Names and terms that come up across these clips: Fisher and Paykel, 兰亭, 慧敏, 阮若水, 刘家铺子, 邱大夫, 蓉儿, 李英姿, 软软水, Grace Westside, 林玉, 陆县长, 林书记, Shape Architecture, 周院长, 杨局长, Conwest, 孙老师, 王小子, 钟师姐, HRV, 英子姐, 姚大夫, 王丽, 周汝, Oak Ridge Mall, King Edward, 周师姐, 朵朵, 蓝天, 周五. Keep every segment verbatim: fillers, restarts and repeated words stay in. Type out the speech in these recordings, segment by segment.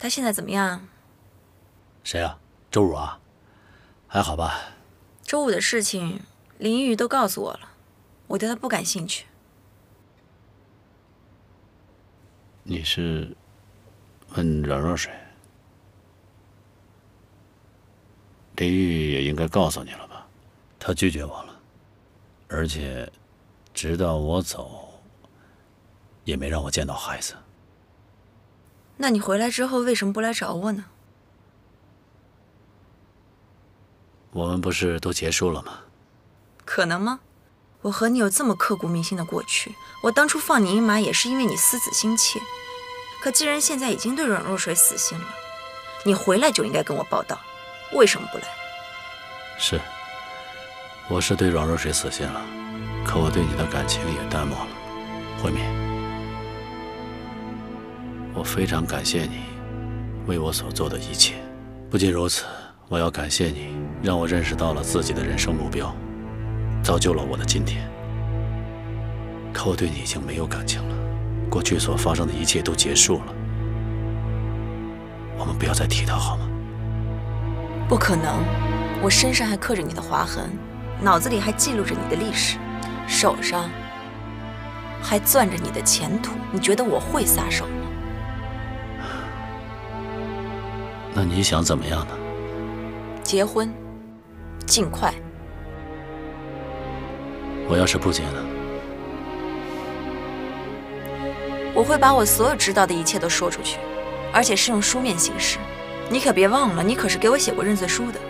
他现在怎么样？谁啊？周汝啊？还好吧。周汝的事情，林玉都告诉我了，我对他不感兴趣。你是问软软水？林玉也应该告诉你了吧？他拒绝我了，而且直到我走，也没让我见到孩子。 那你回来之后为什么不来找我呢？我们不是都结束了吗？可能吗？我和你有这么刻骨铭心的过去，我当初放你一马也是因为你思子心切。可既然现在已经对阮若水死心了，你回来就应该跟我报道，为什么不来？是，我是对阮若水死心了，可我对你的感情也淡漠了，慧敏。 我非常感谢你为我所做的一切。不仅如此，我要感谢你，让我认识到了自己的人生目标，造就了我的今天。可我对你已经没有感情了，过去所发生的一切都结束了。我们不要再提它，好吗？不可能，我身上还刻着你的划痕，脑子里还记录着你的历史，手上还攥着你的前途。你觉得我会撒手？ 那你想怎么样呢？结婚，尽快。我要是不结呢？我会把我所有知道的一切都说出去，而且是用书面形式。你可别忘了，你可是给我写过认罪书的。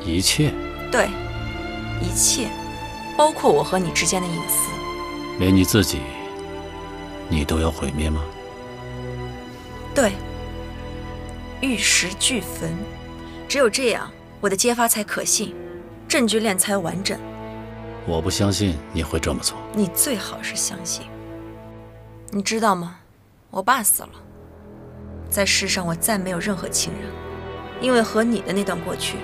一切？对，一切，包括我和你之间的隐私。连你自己，你都要毁灭吗？ 对，玉石俱焚，只有这样，我的揭发才可信，证据链才完整。我不相信你会这么做。你最好是相信。你知道吗？我爸死了，在世上我再没有任何亲人，因为和你的那段过去，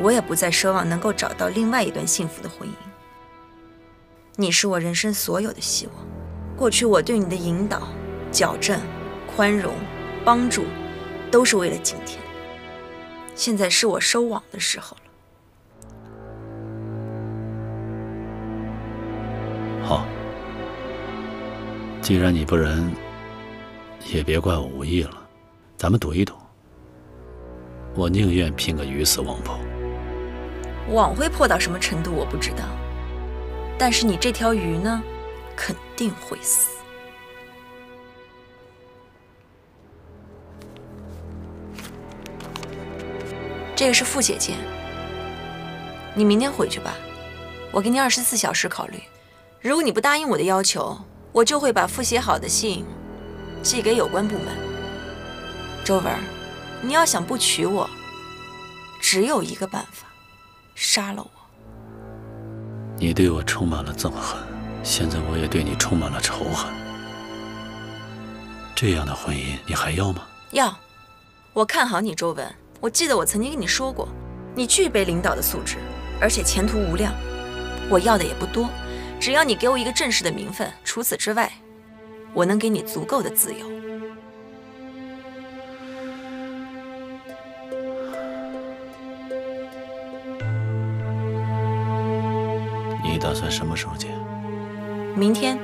我也不再奢望能够找到另外一段幸福的婚姻。你是我人生所有的希望，过去我对你的引导、矫正。 宽容、帮助，都是为了今天。现在是我收网的时候了。好，既然你不仁，也别怪我无意了。咱们赌一赌，我宁愿拼个鱼死网破。网会破到什么程度我不知道，但是你这条鱼呢，肯定会死。 这个是傅姐姐，你明天回去吧，我给你二十四小时考虑。如果你不答应我的要求，我就会把复写好的信寄给有关部门。周文，你要想不娶我，只有一个办法，杀了我。你对我充满了憎恨，现在我也对你充满了仇恨。这样的婚姻你还要吗？要，我看好你，周文。 我记得我曾经跟你说过，你具备领导的素质，而且前途无量。我要的也不多，只要你给我一个正式的名分。除此之外，我能给你足够的自由。你打算什么时候结？明天。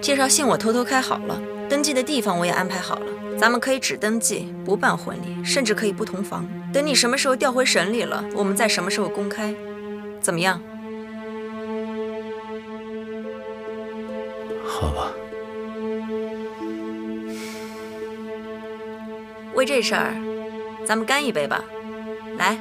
介绍信我偷偷开好了，登记的地方我也安排好了。 咱们可以只登记，不办婚礼，甚至可以不同房。等你什么时候调回省里了，我们再什么时候公开，怎么样？好吧。为这事儿，咱们干一杯吧！来，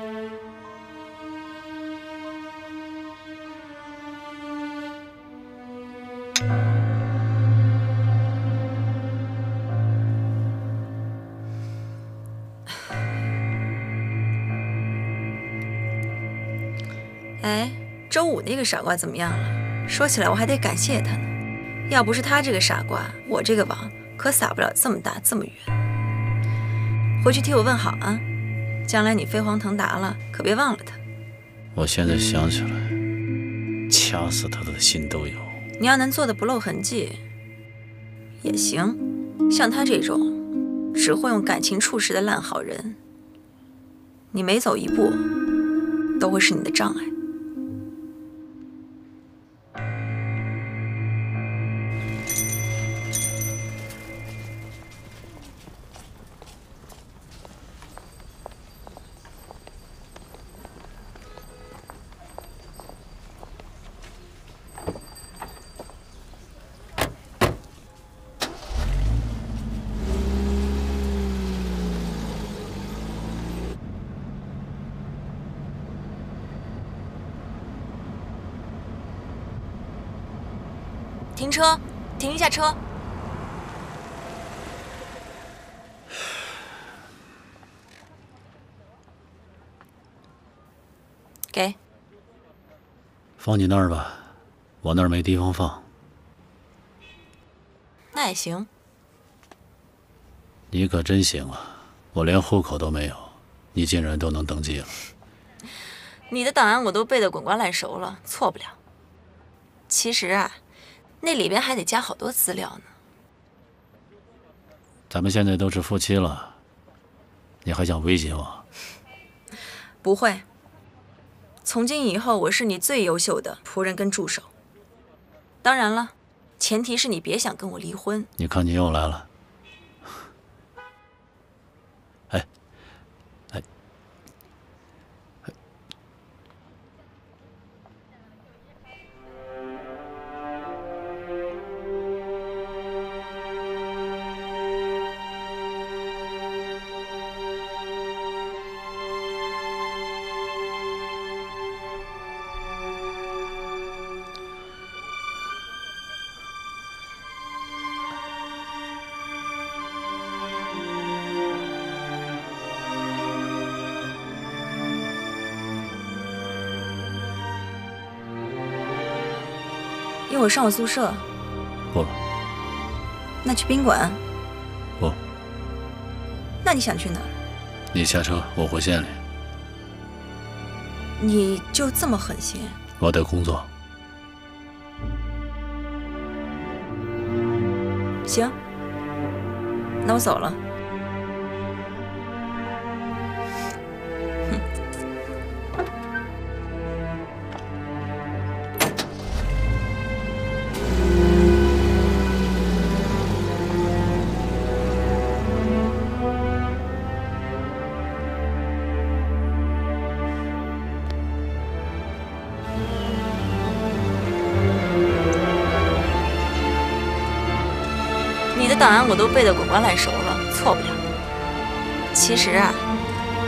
哎，周五那个傻瓜怎么样了？说起来我还得感谢他呢，要不是他这个傻瓜，我这个网可撒不了这么大这么远。回去替我问好啊，将来你飞黄腾达了，可别忘了他。我现在想起来，掐死他的心都有。你要能做的不露痕迹，也行。像他这种只会用感情处事的烂好人，你每走一步都会是你的障碍。 停车，停一下车。给。放你那儿吧，我那儿没地方放。那也行。你可真行啊！我连户口都没有，你竟然都能登记了。你的档案我都背得滚瓜烂熟了，错不了。其实啊。 那里边还得加好多资料呢。咱们现在都是夫妻了，你还想威胁我？不会，从今以后我是你最优秀的仆人跟助手。当然了，前提是你别想跟我离婚。你看你又来了。哎，哎，哎。 一会儿上我宿舍，不了。那去宾馆，不。那你想去哪儿？你下车，我回县里。你就这么狠心？我得工作。行，那我走了。哼。 档案我都背得滚瓜烂熟了，错不了。其实啊，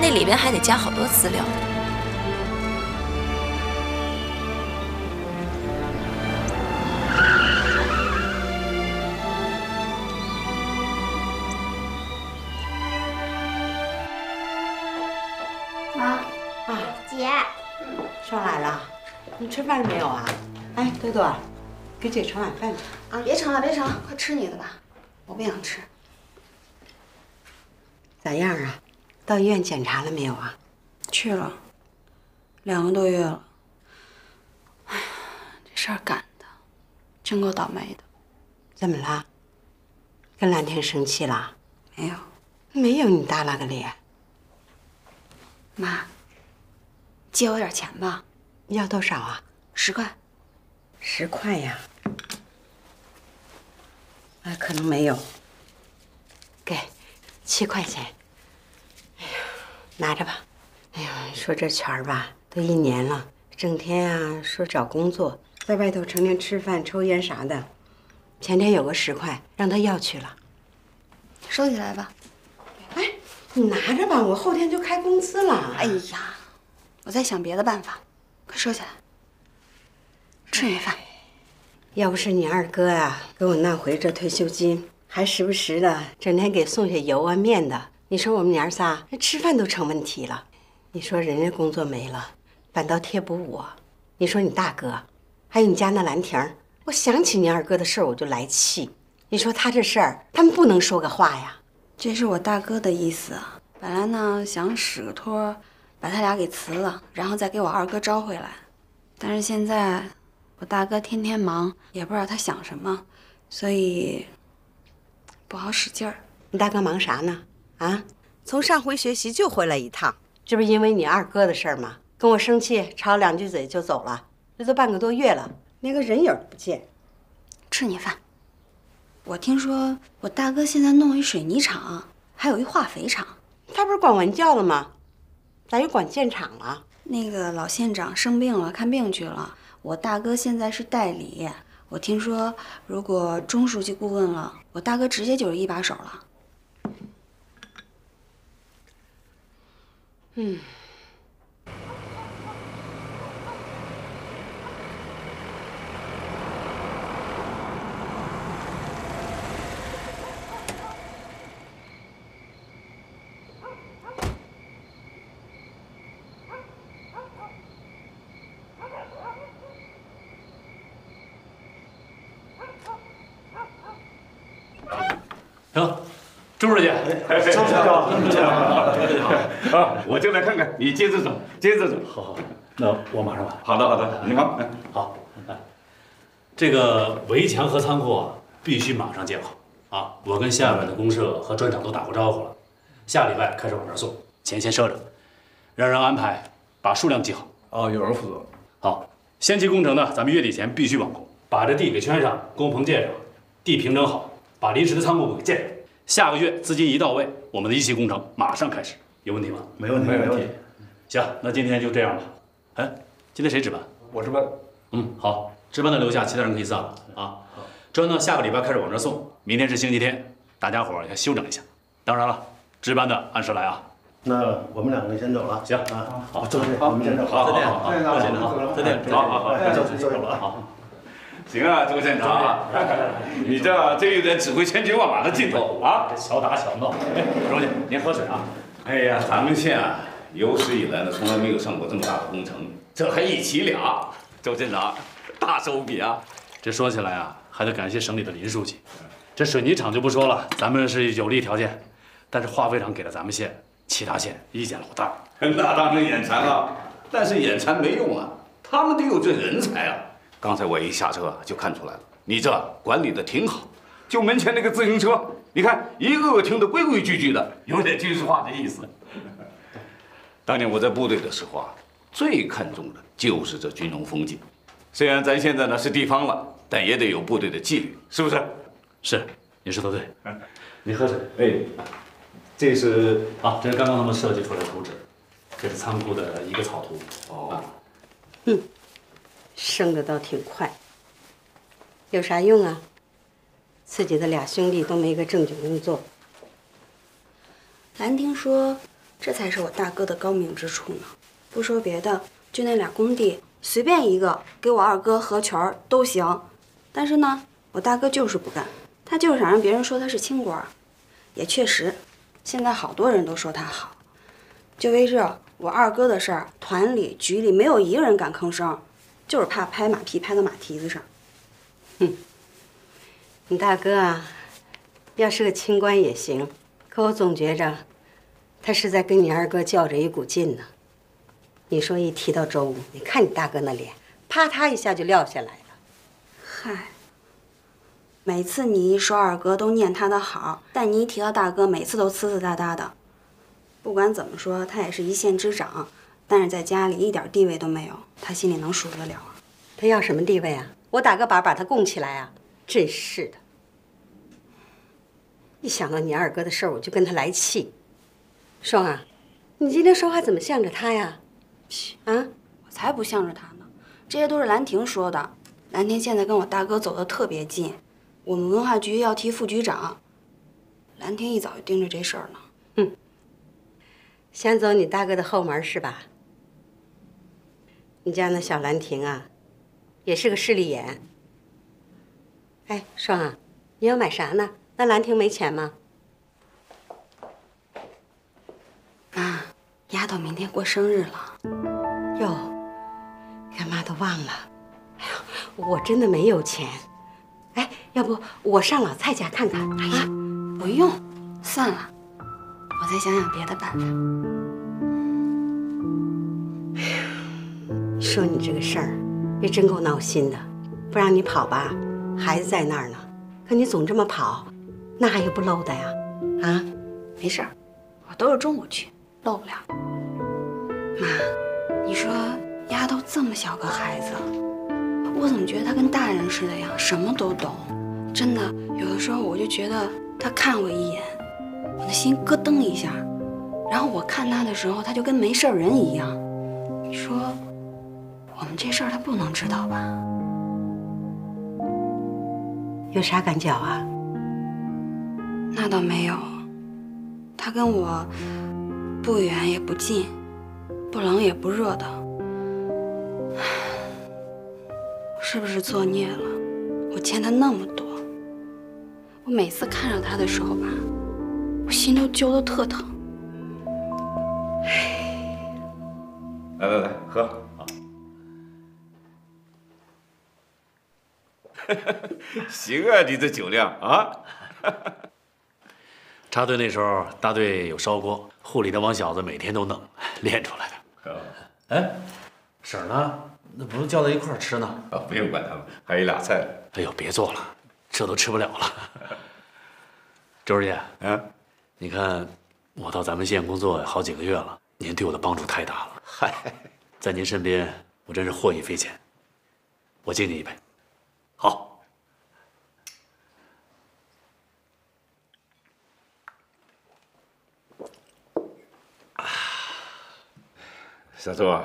那里边还得加好多资料呢。 饭了没有啊？哎，朵朵，给姐盛碗饭去啊！别盛了，别盛了，快吃你的吧，我不想吃。咋样啊？到医院检查了没有啊？去了，两个多月了。哎呀，这事儿赶的，真够倒霉的。怎么了？跟蓝天生气了？没有，没有，你耷拉个脸。妈，借我点钱吧。要多少啊？ 十块，十块呀！哎，可能没有。给，七块钱。哎呀，拿着吧。哎呀，说这钱儿吧，都一年了，整天啊说找工作，在外头成天吃饭、抽烟啥的。前天有个十块，让他要去了。收起来吧。哎，你拿着吧，我后天就开工资了。哎呀，我在想别的办法，快收起来。 吃你饭，要不是你二哥啊给我弄回这退休金，还时不时的整天给送些油啊面的，你说我们娘仨连吃饭都成问题了。你说人家工作没了，反倒贴补我。你说你大哥，还有你家那兰亭，我想起你二哥的事儿我就来气。你说他这事儿，他们不能说个话呀。这是我大哥的意思啊。本来呢想使个托，把他俩给辞了，然后再给我二哥招回来，但是现在。 我大哥天天忙，也不知道他想什么，所以不好使劲儿。你大哥忙啥呢？啊，从上回学习就回来一趟，这不是因为你二哥的事儿吗？跟我生气，吵了两句嘴就走了，这都半个多月了，连个人影不见。吃你饭。我听说我大哥现在弄一水泥厂，还有一化肥厂。他不是管文教了吗？咋又管建厂了？那个老县长生病了，看病去了。我大哥现在是代理。我听说，如果钟书记顾问了，我大哥直接就是一把手了。嗯。行，周书记，周书记好，周书记好啊！我就来看看，你接着走，接着走。好好，那我马上来。好的，好的，你忙。好，这个围墙和仓库啊，必须马上建好啊！我跟下面的公社和砖厂都打过招呼了，下礼拜开始往这送，钱先赊着，让人安排把数量记好。哦，有人负责。好，先期工程呢，咱们月底前必须完工，把这地给圈上，工棚建上，地平整好。 把临时的仓库给建上，下个月资金一到位，我们的一期工程马上开始，有问题吗？没问题，没问题。行，那今天就这样吧。哎，今天谁值班？我值班。嗯，好，值班的留下，其他人可以散了啊。砖呢，下个礼拜开始往这送，明天是星期天，大家伙要休整一下。当然了，值班的按时来啊。那我们两个先走了。行啊，好，周书记，我们先走。好，再见，好，再见，好，再见，好好好，走走走了，好。 行啊，周县长啊，你这真有点指挥千军万马的劲头啊！小打小闹，哎，书记您喝水啊！哎呀，咱们县啊，有史以来呢，从来没有上过这么大的工程，这还一起俩，周县长，大手笔啊！这说起来啊，还得感谢省里的林书记。这水泥厂就不说了，咱们是有利条件，但是化肥厂给了咱们县，其他县意见老大，那当成眼馋了。但是眼馋没用啊，他们得有这人才啊！ 刚才我一下车就看出来了，你这管理的挺好。就门前那个自行车，你看一个个停得规规矩矩的，有点军事化的意思。当年我在部队的时候啊，最看重的就是这军容风纪。虽然咱现在呢是地方了，但也得有部队的纪律，是不是？是，你说的对。你喝水。哎，这是啊，这是刚刚他们设计出来的图纸，这是仓库的一个草图。哦。嗯。 升的倒挺快，有啥用啊？自己的俩兄弟都没个正经工作。兰听说，这才是我大哥的高明之处呢。不说别的，就那俩工地，随便一个给我二哥合权都行。但是呢，我大哥就是不干，他就是想让别人说他是清官。也确实，现在好多人都说他好。就为这我二哥的事儿，团里局里没有一个人敢吭声。 就是怕拍马屁拍到马蹄子上。哼，你大哥啊，要是个清官也行，可我总觉着他是在跟你二哥较着一股劲呢。你说一提到周武，你看你大哥那脸，啪嗒一下就撂下来了。嗨，每次你一说二哥都念他的好，但你一提到大哥，每次都呲呲哒哒的。不管怎么说，他也是一县之长。 但是在家里一点地位都没有，他心里能舒服得了啊？他要什么地位啊？我打个把把他供起来啊！真是的，一想到你二哥的事儿，我就跟他来气。双啊，你今天说话怎么向着他呀？啊，我才不向着他呢！这些都是兰亭说的。兰亭现在跟我大哥走得特别近，我们文化局要提副局长，兰亭一早就盯着这事儿呢。嗯，想走你大哥的后门是吧？ 你家那小兰亭啊，也是个势利眼。哎，双啊，你要买啥呢？那兰亭没钱吗？妈，丫头明天过生日了。哟，干妈都忘了。哎呦，我真的没有钱。哎，要不我上老蔡家看看？哎呀，不用，算了，我再想想别的办法。 说你这个事儿，也真够闹心的。不让你跑吧，孩子在那儿呢，可你总这么跑，那还有不漏的呀？啊，没事儿，我都是中午去，漏不了。妈，你说丫头这么小个孩子，我怎么觉得她跟大人似的呀？什么都懂，真的，有的时候我就觉得她看我一眼，我的心咯噔一下，然后我看她的时候，她就跟没事人一样。你说，我们这事儿她不能知道吧？ 有啥感觉啊？那倒没有，他跟我不远也不近，不冷也不热的，是不是作孽了？我欠他那么多，我每次看着他的时候吧，我心都揪得特疼。来来来，喝。 行啊，你这酒量啊！插队那时候，大队有烧锅，护理的王小子每天都弄，练出来的。哎，婶儿呢？那不是叫到一块儿吃呢？啊，不用管他们，还有俩菜。哎呦，别做了，这都吃不了了。周师姐，嗯，你看我到咱们县工作好几个月了，您对我的帮助太大了。嗨，在您身边，我真是获益匪浅。我敬你一杯。 好，小周啊，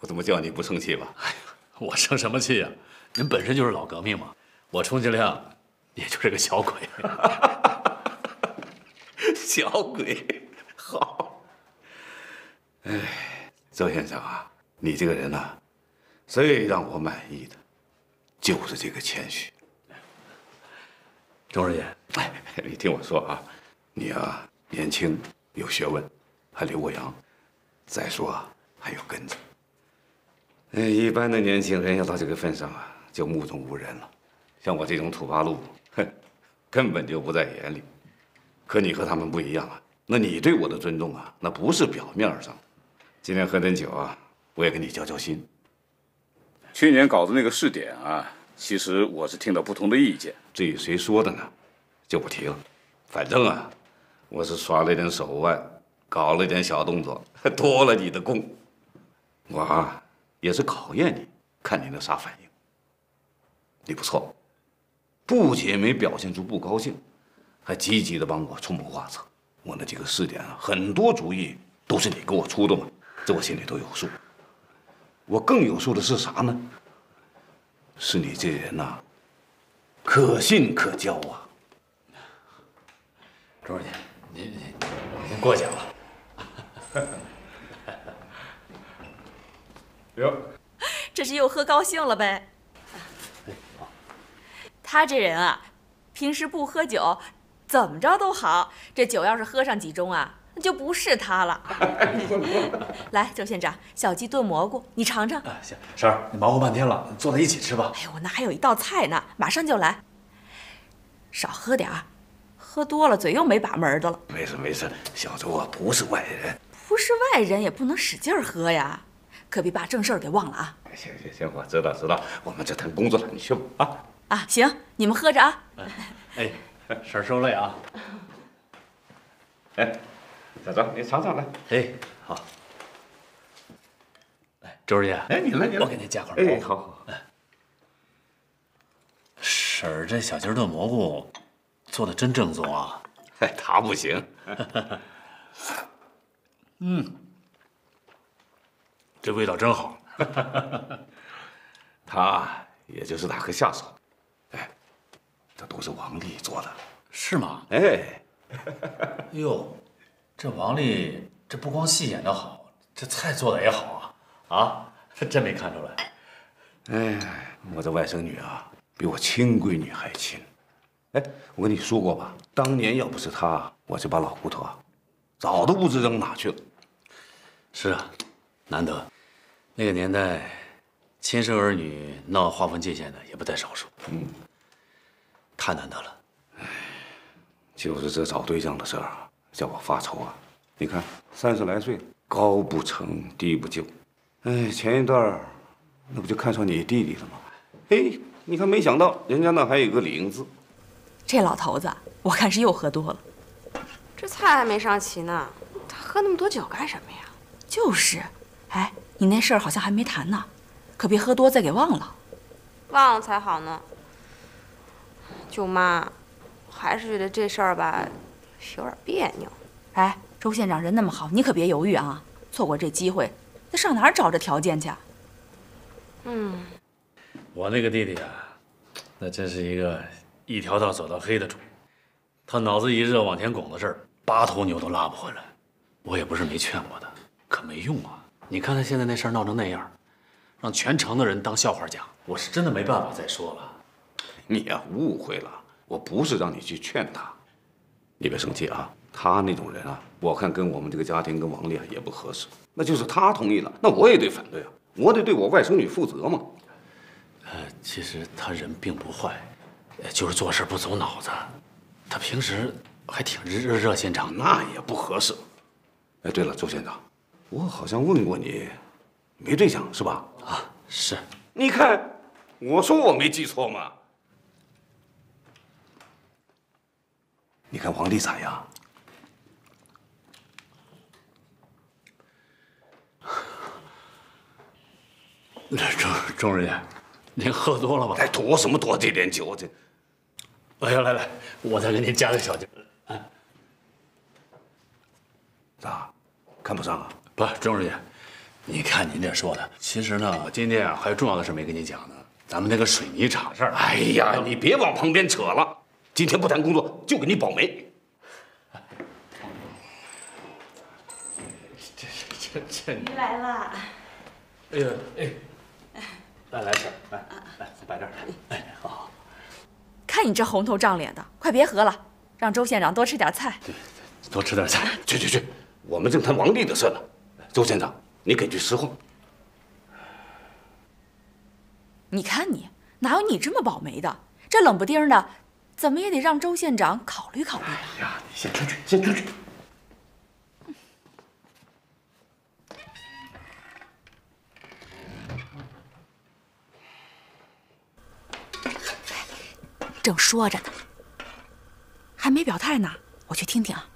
我怎么叫你不生气吧？哎呀，我生什么气呀？您本身就是老革命嘛，我充其量也就是个小鬼。小鬼，好。哎，周先生啊，你这个人呐，最让我满意的。 就是这个谦虚，钟师姐，哎，你听我说啊，你啊年轻有学问，还留过洋，再说啊还有根子。哎，一般的年轻人要到这个份上啊，就目中无人了。像我这种土八路，哼，根本就不在眼里。可你和他们不一样啊，那你对我的尊重啊，那不是表面上。今天喝点酒啊，我也跟你交交心。 去年搞的那个试点啊，其实我是听到不同的意见。至于谁说的呢，就不提了。反正啊，我是耍了点手腕，搞了点小动作，多了你的功。我啊，也是考验你，看你那啥反应。你不错，不仅没表现出不高兴，还积极的帮我出谋划策。我那几个试点啊，很多主意都是你给我出的嘛，这我心里都有数。 我更有数的是啥呢？是你这人呐，可信可交啊。周书记，您您您先过奖了。哟，这是又喝高兴了呗？他这人啊，平时不喝酒，怎么着都好。这酒要是喝上几盅啊。 那就不是他了。来，周县长，小鸡炖蘑菇，你尝尝。啊，行，婶儿，你忙活半天了，坐在一起吃吧。哎呦，我那还有一道菜呢，马上就来。少喝点儿，喝多了嘴又没把门的了。没事没事，小周啊，不是外人，不是外人也不能使劲喝呀，可别把正事儿给忘了啊。行行行，我知道知道，我们这谈工作了，你去吧啊。啊，行，你们喝着啊。哎，婶儿受累啊。哎。 小周，你尝尝来。哎，好。来，周师姐，哎，你来，你来，我给您加块蘑菇。哎，好好。婶儿，这小鸡炖蘑菇做的真正宗啊！哎，他不行。嗯，这味道真好。他也就是打个下手。哎，这都是王丽做的。是吗？哎。哎呦。 这王丽，这不光戏演的好，这菜做的也好啊！啊，真没看出来。哎，我这外甥女啊，比我亲闺女还亲。哎，我跟你说过吧，当年要不是她，我这把老骨头啊，早都不知扔哪去了。是啊，难得，那个年代，亲生儿女闹划分界限的也不在少数。嗯，太难得了。哎，就是这找对象的事儿啊。 叫我发愁啊！你看，三十来岁，高不成低不就。哎，前一段那不就看上你弟弟了吗？嘿，你看，没想到人家那还有个李英姿，这老头子，我看是又喝多了。这菜还没上齐呢，他喝那么多酒干什么呀？就是，哎，你那事儿好像还没谈呢，可别喝多再给忘了。忘了才好呢。舅妈，我还是觉得这事儿吧，有点别扭。哎，周县长人那么好，你可别犹豫啊！错过这机会，那上哪儿找这条件去？嗯，我那个弟弟啊，那真是一个。 一条道走到黑的主，他脑子一热往前拱的事儿，八头牛都拉不回来。我也不是没劝过他，可没用啊！你看他现在那事儿闹成那样，让全城的人当笑话讲，我是真的没办法再说了。你呀，误会了，我不是让你去劝他，你别生气啊。他那种人啊，我看跟我们这个家庭跟王丽啊也不合适。那就是他同意了，那我也得反对啊，我得对我外甥女负责嘛。呃，其实他人并不坏。 就是做事不走脑子，他平时还挺热热心肠，那也不合适。哎，对了，周县长，我好像问过你，没对象是吧？啊，是。你看，我说我没记错嘛。你看王丽咋样？钟钟人员，您喝多了吧？哎，多什么多？这点酒这。 哎呀，来来，我再给您加个小酒。哎，咋，看不上啊？不，钟书记，你看您这说的，其实呢，我今天啊还有重要的事没跟你讲呢，咱们那个水泥厂的事儿。哎呀，你别往旁边扯了，今天不谈工作，就给你保媒。这这这这，你来了。哎呀哎，来来婶，来来摆这儿，哎好好。 看你这红头胀脸的，快别喝了，让周县长多吃点菜。对，多吃点菜。去去去，我们正谈王丽的事呢。周县长，你给句实话。你看你，哪有你这么保媒的？这冷不丁的，怎么也得让周县长考虑考虑。哎呀，你先出去，先出去。嗯 正说着呢，还没表态呢，我去听听啊。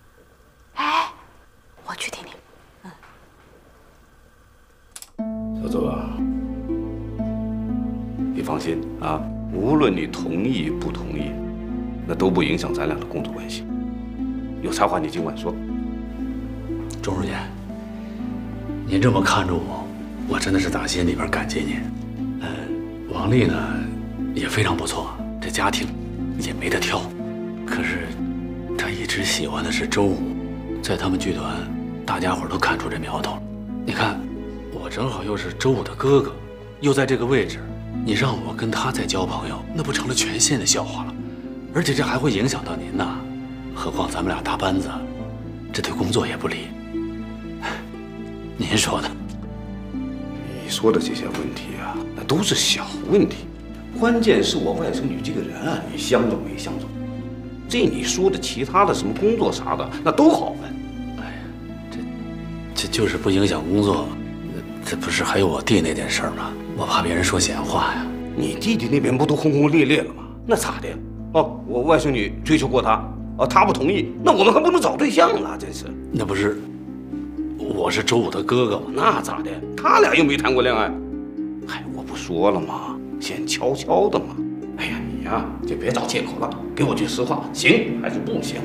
哎，我去听听。嗯，小周啊，你放心啊，无论你同意不同意，那都不影响咱俩的工作关系。有啥话你尽管说。钟书记，您这么看着我，我真的是打心里边感激您。嗯，王丽呢，也非常不错，这家庭。 也没得挑，可是他一直喜欢的是周武，在他们剧团，大家伙都看出这苗头了。你看，我正好又是周武的哥哥，又在这个位置，你让我跟他再交朋友，那不成了全县的笑话了？而且这还会影响到您呐。何况咱们俩搭班子，这对工作也不利。您说呢？你说的这些问题啊，那都是小问题。 关键是我外甥女这个人啊，你相中没相中？这你说的其他的什么工作啥的，那都好办。哎呀，这这就是不影响工作。这不是还有我弟那件事吗？我怕别人说闲话呀。你弟弟那边不都轰轰烈烈了吗？那咋的呀？哦，我外甥女追求过他，啊，他不同意，那我们还不能找对象了？真是。那不是，我是周武的哥哥吗？那咋的？他俩又没谈过恋爱。嗨，我不说了吗？ 先悄悄的嘛！哎呀，你呀就别找借口了，给我句实话，行还是不行？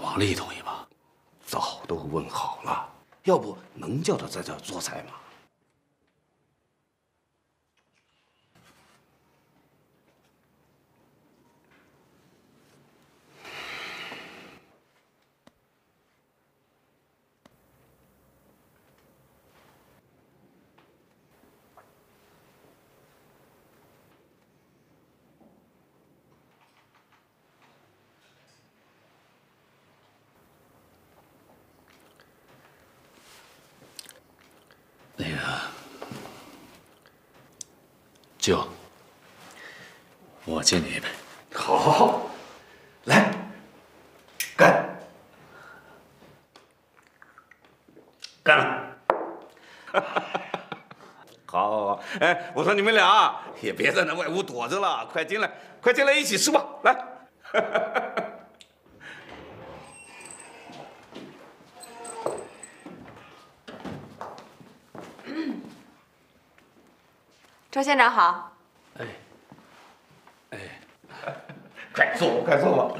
王丽同意吗？早都问好了，要不能叫他在这儿做菜吗？ 那个舅，我敬你一杯。好，好，好，来，干！好，好，好，哎，我说你们俩也别在那外屋躲着了，快进来，快进来一起吃吧，来。周县长好。哎，哎，快坐，快坐吧。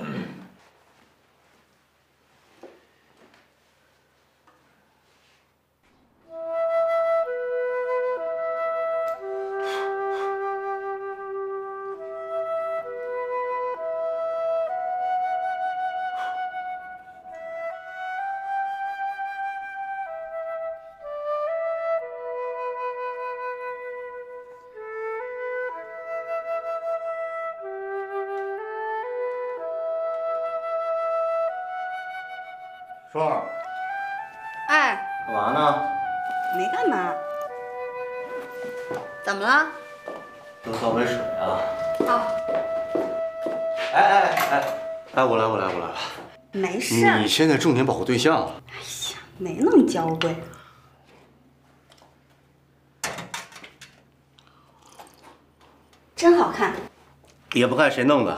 双儿，哎，干嘛呢？没干嘛。怎么了？能倒杯水啊？好。哎哎哎哎，我来我来我来了。没事。你现在重点保护对象。哎呀，没那么娇贵。真好看。也不看谁弄的。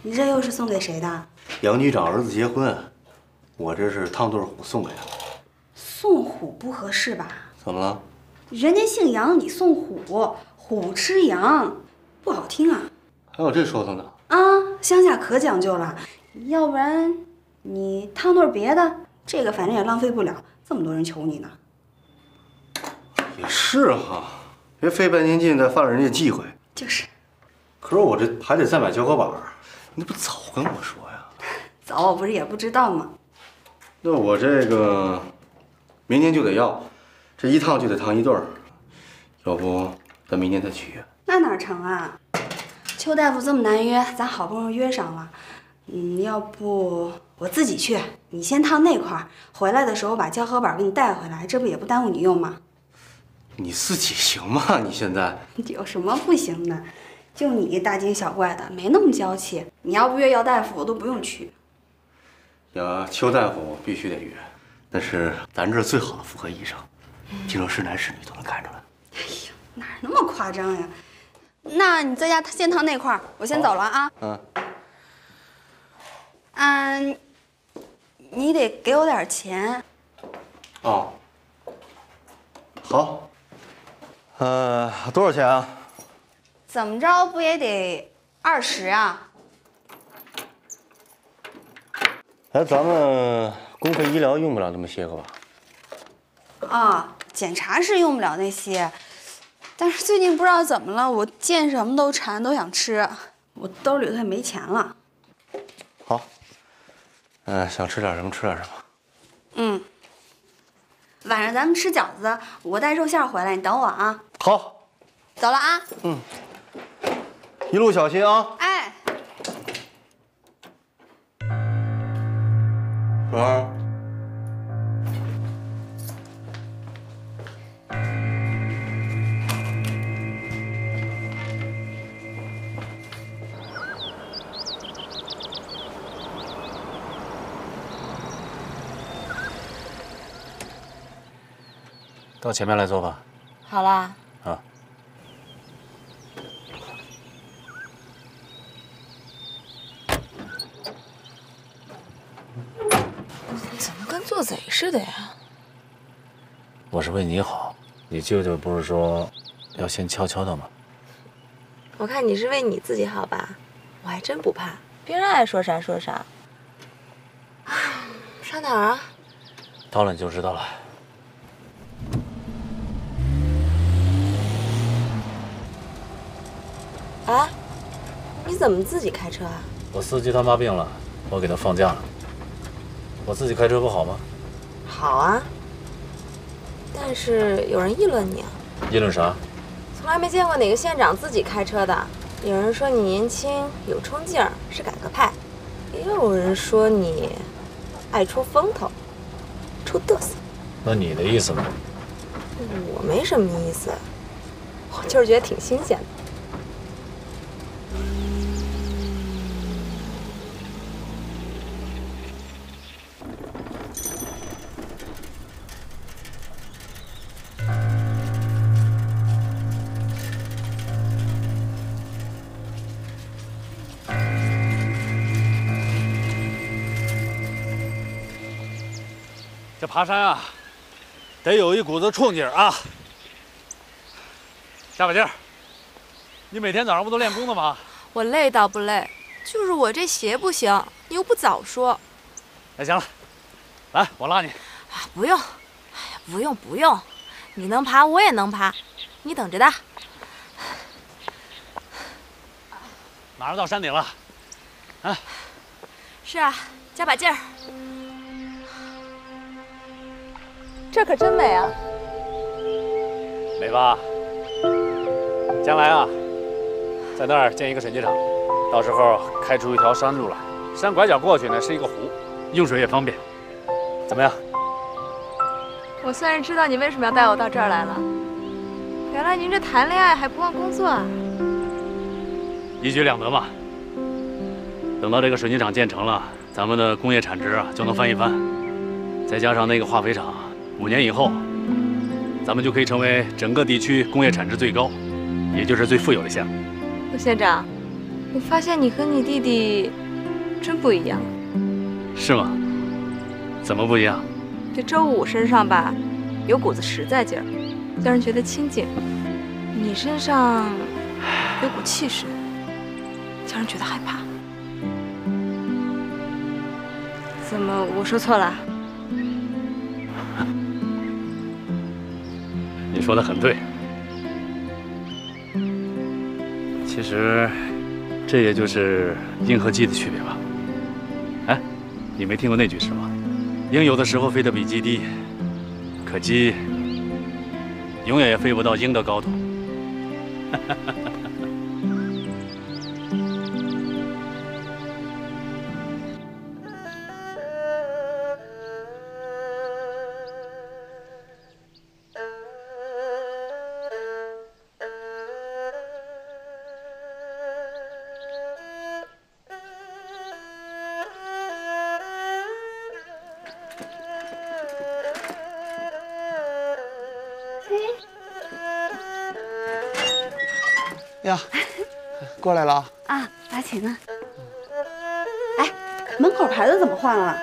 你这又是送给谁的？杨局长儿子结婚。 我这是烫对虎送给他，送虎不合适吧？怎么了？人家姓杨，你送虎，虎吃羊，不好听啊！还有这说头呢？啊，乡下可讲究了，要不然你烫对别的，这个反正也浪费不了，这么多人求你呢。也是哈，别费半天劲再犯了人家忌讳。就是。可是我这还得再买胶合板，你不早跟我说呀？早不是也不知道吗？ 那我这个明天就得要，这一烫就得烫一对儿，要不咱明天再去约？那哪成啊！邱大夫这么难约，咱好不容易约上了。嗯，要不我自己去，你先烫那块儿，回来的时候把胶合板给你带回来，这不也不耽误你用吗？你自己行吗？你现在有什么不行的？就你大惊小怪的，没那么娇气。你要不约姚大夫，我都不用去。 呀，邱大夫，我必须得约，那是咱这最好的妇科医生，听说是男是女都能看出来。哎呀，哪那么夸张呀？那你在家先烫那块儿，我先走了啊。嗯。嗯，你得给我点钱。哦。好。呃，多少钱啊？怎么着不也得二十啊？ 哎，咱们公费医疗用不了那么些个吧？啊，检查是用不了那些，但是最近不知道怎么了，我见什么都馋，都想吃。我兜里头也没钱了。好，嗯，想吃点什么吃点什么。嗯，晚上咱们吃饺子，我带肉馅回来，你等我啊。好，走了啊。嗯，一路小心啊。哎。 蓉儿，到前面来坐吧。好啦。啊。做贼似的呀！我是为你好，你舅舅不是说要先悄悄的吗？我看你是为你自己好吧，我还真不怕，别人爱说啥说啥。上哪儿啊？到了你就知道了。啊？你怎么自己开车啊？我司机他妈病了，我给他放假了。 我自己开车不好吗？好啊，但是有人议论你啊。议论啥？从来没见过哪个县长自己开车的。有人说你年轻有冲劲儿，是改革派；也有人说你爱出风头，出嘚瑟。那你的意思呢？我没什么意思，我就是觉得挺新鲜的。 Thank you. 这爬山啊，得有一股子冲劲儿啊！加把劲儿！你每天早上不都练功的吗？我累倒不累，就是我这鞋不行，你又不早说。哎，行了，来，我拉你。啊，不用，哎呀，不用不用，你能爬我也能爬，你等着的。马上到山顶了，啊！是啊，加把劲儿。 这可真美啊！美吧？将来啊，在那儿建一个审计厂，到时候开出一条山路来，山拐角过去呢是一个湖，用水也方便。怎么样？我算是知道你为什么要带我到这儿来了。原来您这谈恋爱还不忘工作啊！一举两得嘛。等到这个水泥厂建成了，咱们的工业产值啊就能翻一番，再加上那个化肥厂。 五年以后，咱们就可以成为整个地区工业产值最高，也就是最富有的县。陆县长，我发现你和你弟弟真不一样。是吗？怎么不一样？这周武身上吧，有股子实在劲儿，让人觉得亲近；你身上有股气势，让人觉得害怕。怎么，我说错了？ 你说的很对，其实这也就是鹰和鸡的区别吧。哎，你没听过那句诗吗？鹰有的时候飞得比鸡低，可鸡永远也飞不到鹰的高度。呀，过来了啊！打琴呢？哎，门口牌子怎么换了？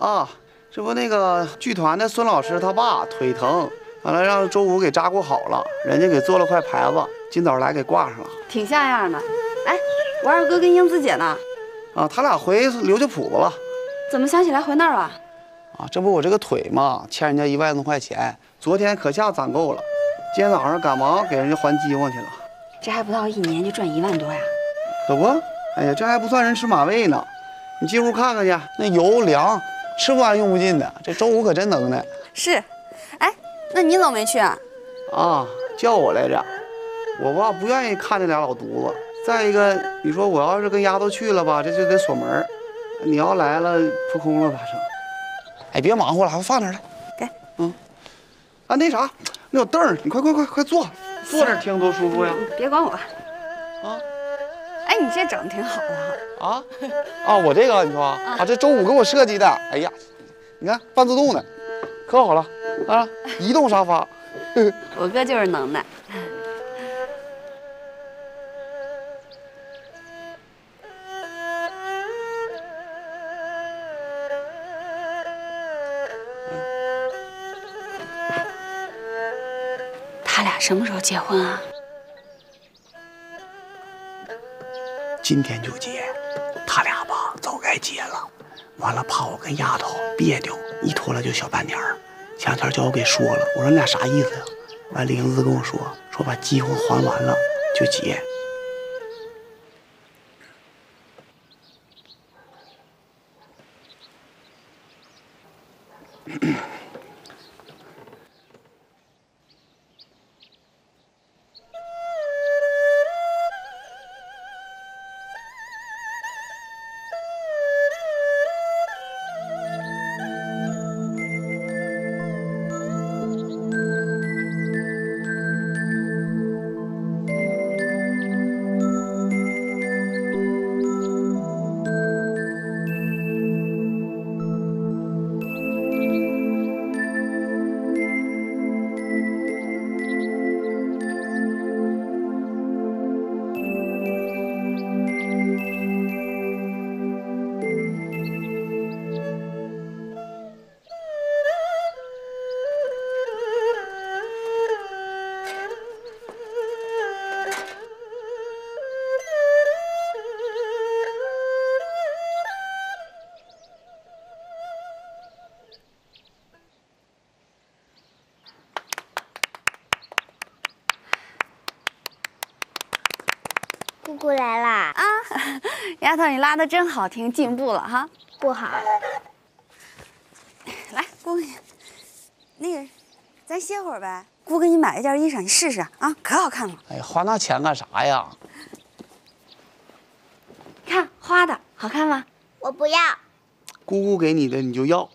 啊，这不那个剧团的孙老师他爸腿疼，完了让周武给扎顾好了，人家给做了块牌子，今早来给挂上了，挺像样的。哎，我二哥跟英子姐呢？啊，他俩回刘家铺子了。怎么想起来回那儿了？啊，这不我这个腿嘛，欠人家一万多块钱，昨天可下攒够了，今天早上赶忙给人家还饥荒去了。 这还不到一年就赚一万多呀，可不，哎呀，这还不算人吃马喂呢。你进屋看看去，那油粮吃不完用不尽的。这周五可真能耐。是，哎，那你怎么没去啊？啊，叫我来着，我吧不愿意看这俩老犊子。再一个，你说我要是跟丫头去了吧，这就得锁门。你要来了，扑空了吧成？哎，别忙活了，我放那儿来。给，嗯，啊，那啥，那有凳儿，你快快快快坐。 坐这听多舒服呀！别管我，啊！哎，你这长得挺好的哈！啊啊，我这个你说啊，这周五给我设计的，哎呀，你看半自动的，可好了啊，移动沙发。我哥就是能耐。什么时候结婚啊？今天就结，他俩吧早该结了。完了，怕我跟丫头别扭，一拖拉就小半年儿。前两天叫我给说了，我说你俩啥意思呀、啊？完了，玲子跟我说，说把饥荒还完了就结。过来啦！啊，丫头，你拉的真好听，进步了哈。不好。来，姑姑，那个，咱歇会儿呗。姑给你买了件衣裳，你试试啊，可好看了。哎呀，花那钱干啥呀？看花的好看吗？我不要。姑姑给你的你就要？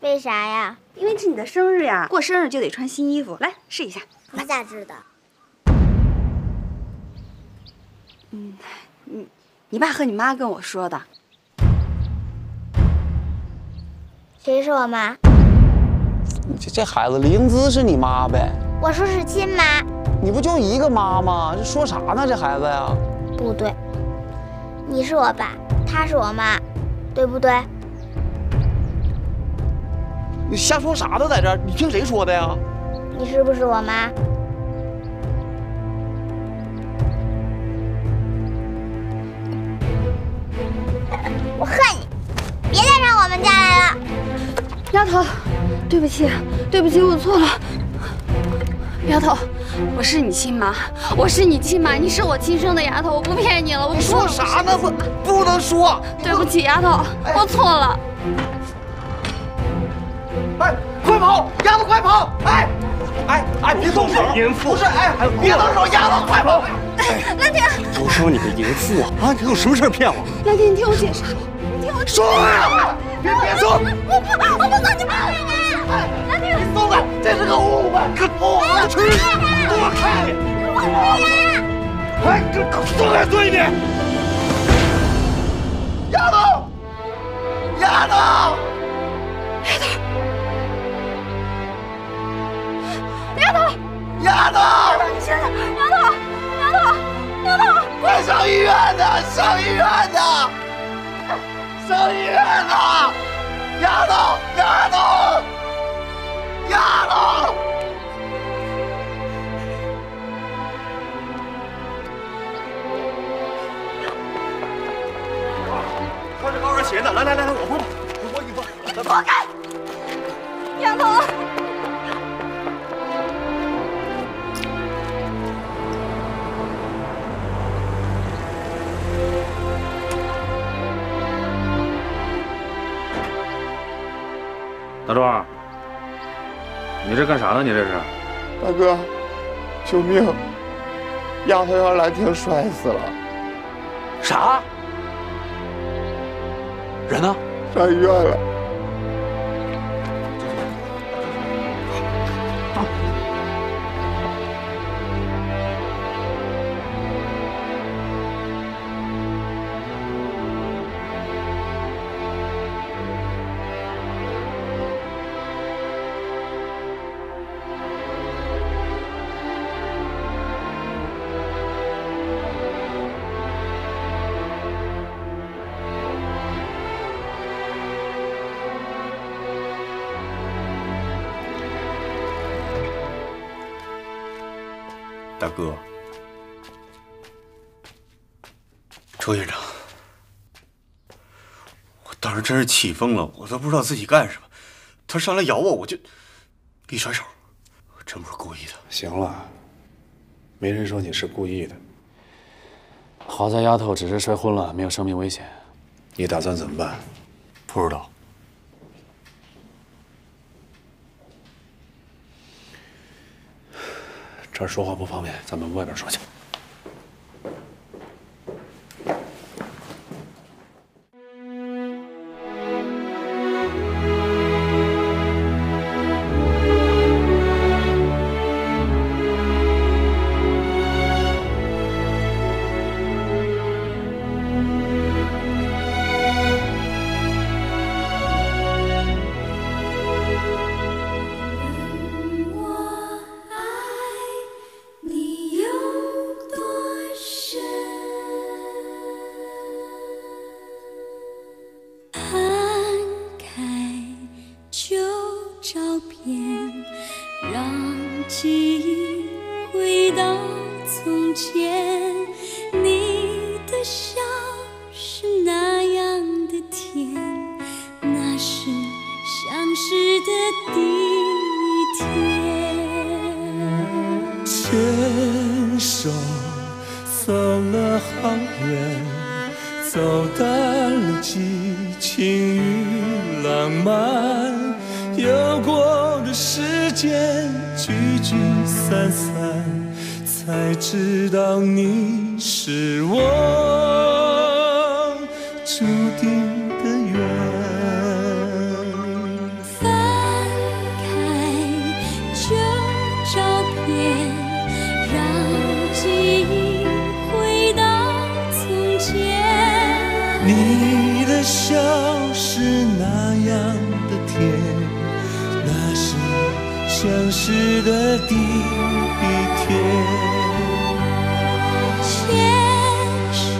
为啥呀？因为是你的生日呀，过生日就得穿新衣服。来，试一下。你咋知道？ 嗯，你你爸和你妈跟我说的。谁是我妈？你这这孩子，李英姿是你妈呗？我说是亲妈。你不就一个妈吗？这说啥呢？这孩子呀？不对，你是我爸，他是我妈，对不对？你瞎说啥呢？在这儿，你听谁说的呀？你是不是我妈？ 我恨你！别再上我们家来了，丫头，对不起，对不起，我错了。丫头，我是你亲妈，我是你亲妈，你是我亲生的丫头，我不骗你了。我错了。说啥呢？不，不能说。对不起，丫头，我错了。哎，快跑！丫头，快跑！哎，哎哎，别动手！淫妇！不是，哎，别动手！丫头，快跑！兰亭，我说你个淫妇啊！啊，你有什么事儿骗我？兰亭，你听我解释。 说啊！别别走！我不，我不走！你放开我！你松开！这是个误会，可我我去！躲开！我不要！哎，这松开嘴你！丫头，丫头，丫头，丫头，丫头，你醒醒！丫头，丫头，丫头，快上医院呐！上医院呐！ 上医院呐！丫头，丫头，丫头！穿着高跟鞋呢，来来来来，我帮帮，我帮你帮。放开！丫头。大壮，你这干啥呢？你这是？大哥，救命！丫头让兰亭摔死了。啥？人呢？上医院了。大哥，周院长，我当时真是气疯了，我都不知道自己干什么。他上来咬我，我就一甩手，我真不是故意的。行了，没人说你是故意的。好在丫头只是摔昏了，没有生命危险。你打算怎么办？不知道。这儿说话不方便，咱们外边说去。走了好远，走淡了激情与浪漫。有过的时间聚聚散散，才知道你是我注定的缘。 你的笑是那样的甜，那是相识的第一天。牵手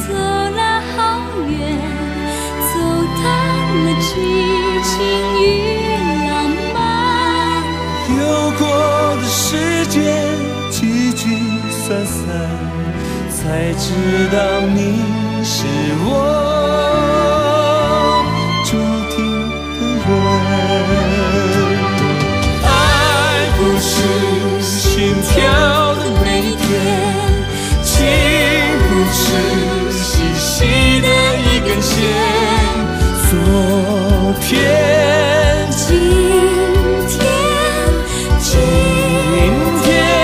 走了好远，走淡了激情与浪漫。有过的时间聚聚散散，才知道你。 是我注定的缘，爱不是心跳的每天，情不是细细的一根线，昨天、今天、今天。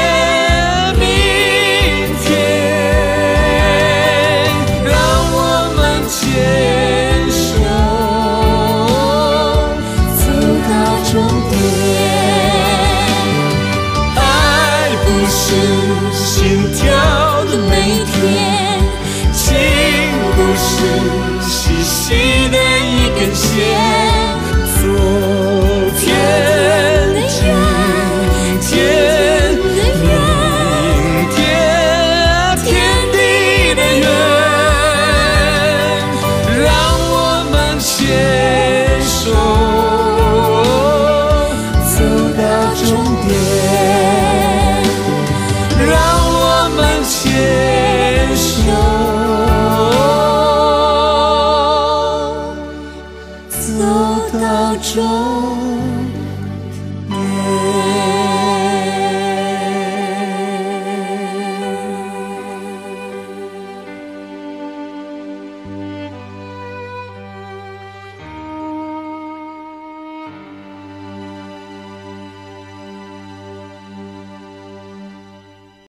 走到终点。